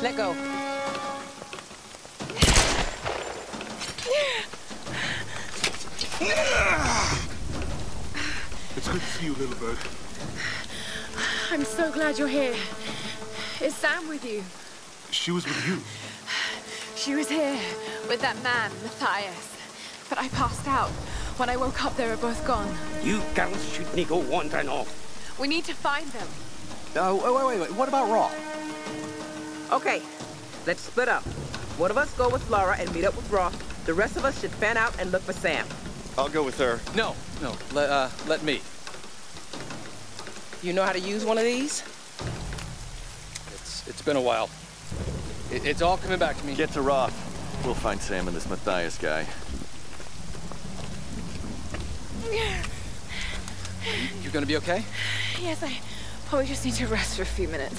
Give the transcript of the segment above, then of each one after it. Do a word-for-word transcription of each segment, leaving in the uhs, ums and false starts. Let go. It's good to see you, little bird. I'm so glad you're here. Is Sam with you? She was with you. She was here with that man, Matthias. But I passed out. When I woke up, they were both gone. You girls shouldn't go wandering off. We need to find them. Oh, oh, wait, wait, wait. What about Roth? Okay, let's split up. One of us go with Lara and meet up with Roth. The rest of us should fan out and look for Sam. I'll go with her. No, no, let, uh, let me. You know how to use one of these? It's, it's been a while. It, it's all coming back to me. Get to Roth. We'll find Sam and this Matthias guy. You're gonna be okay? Yes, I probably just need to rest for a few minutes.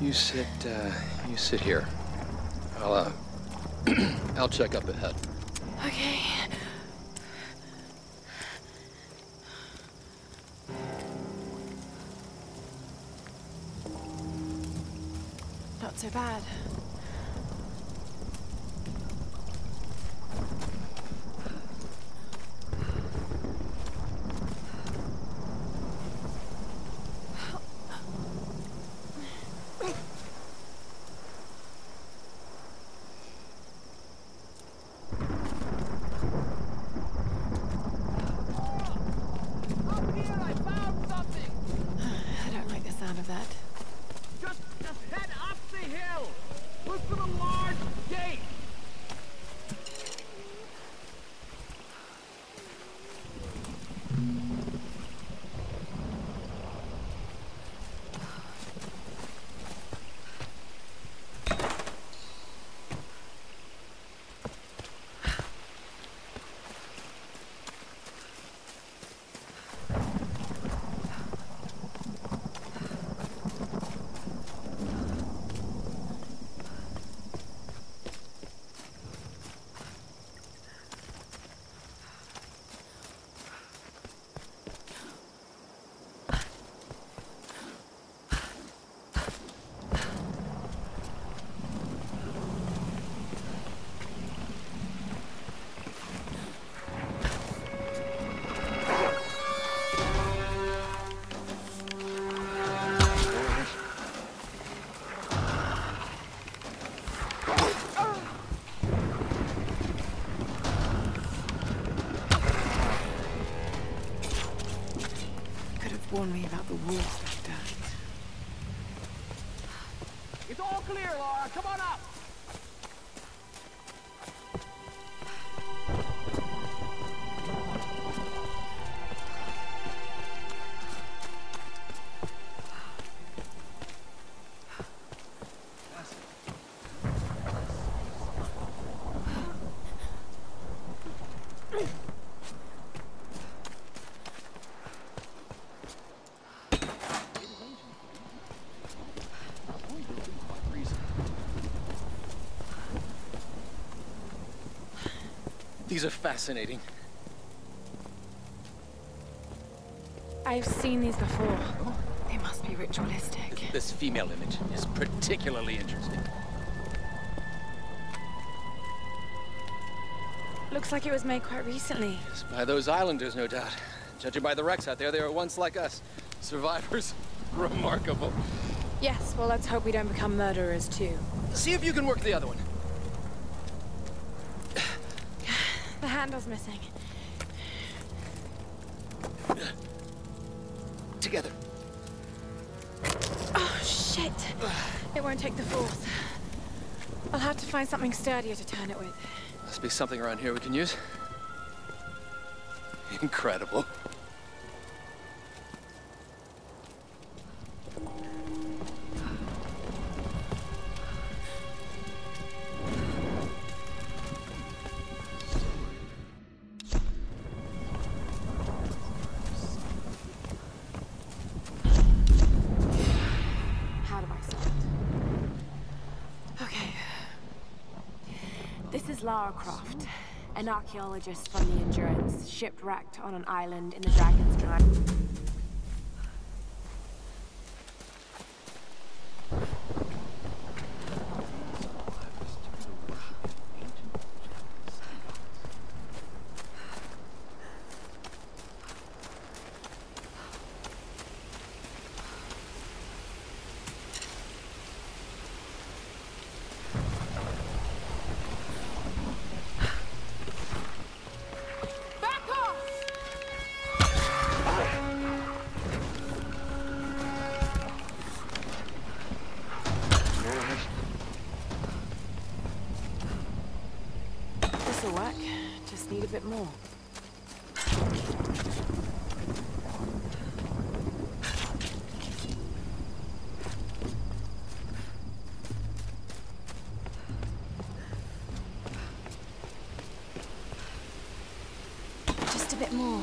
You sit, uh, you sit here. I'll, uh, I'll check up ahead. Okay. Not so bad. Warn me about the wolves like that. It's all clear, Lara. Come on up. These are fascinating. I've seen these before. They must be ritualistic. This female image is particularly interesting. Looks like it was made quite recently. Yes, by those islanders, no doubt. Judging by the wrecks out there, they were once like us. Survivors. Remarkable. Yes, well, let's hope we don't become murderers, too. See if you can work the other one. The handle's missing. Together. Oh, shit. It won't take the force. I'll have to find something sturdier to turn it with. Must be something around here we can use. Incredible. Okay. is Lara Croft, an archaeologist from the Endurance, shipwrecked on an island in the Dragon's Triangle. More. Just a bit more.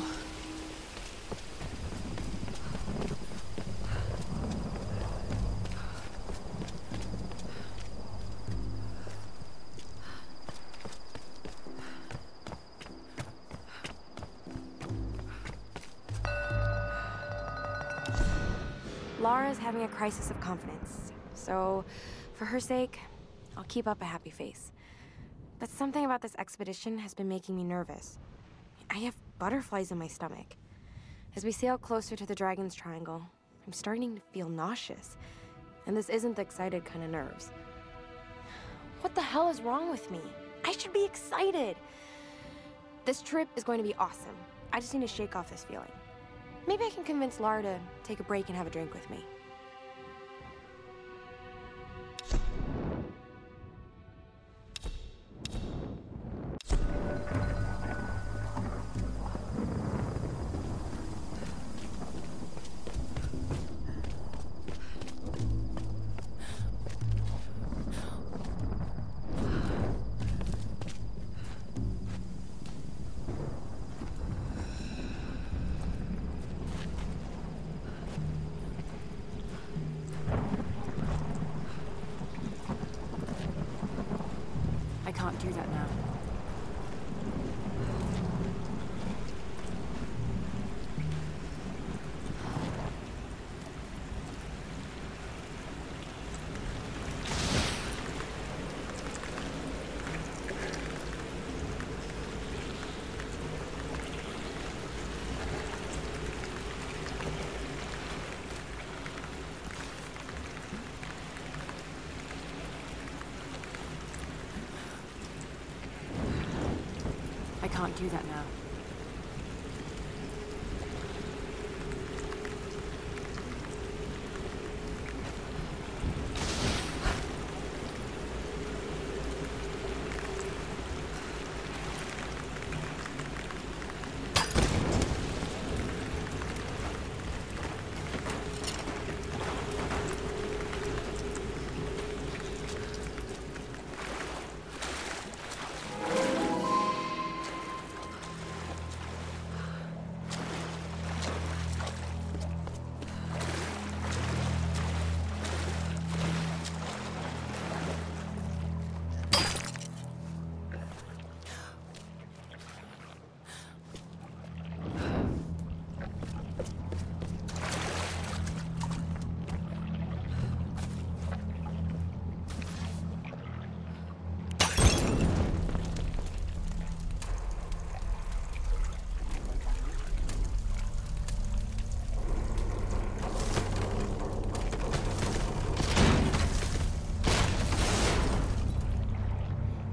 Lara's having a crisis of confidence, so for her sake, I'll keep up a happy face. But something about this expedition has been making me nervous. I have butterflies in my stomach. As we sail closer to the Dragon's Triangle, I'm starting to feel nauseous, and this isn't the excited kind of nerves. What the hell is wrong with me? I should be excited! This trip is going to be awesome. I just need to shake off this feeling. Maybe I can convince Lara to take a break and have a drink with me. Can't do that now. I can't do that now.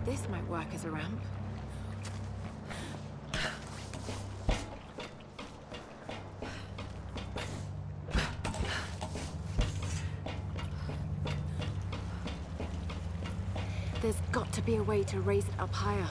This might work as a ramp. There's got to be a way to raise it up higher.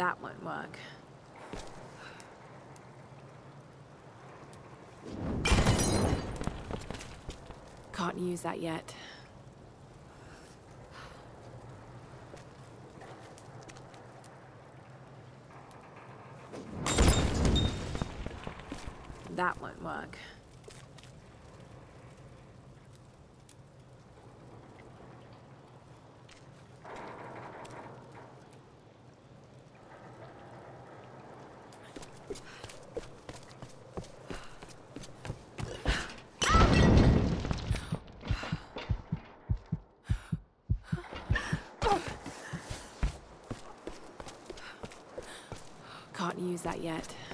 that won't work. Can't use that yet. That won't work. Can't use that yet.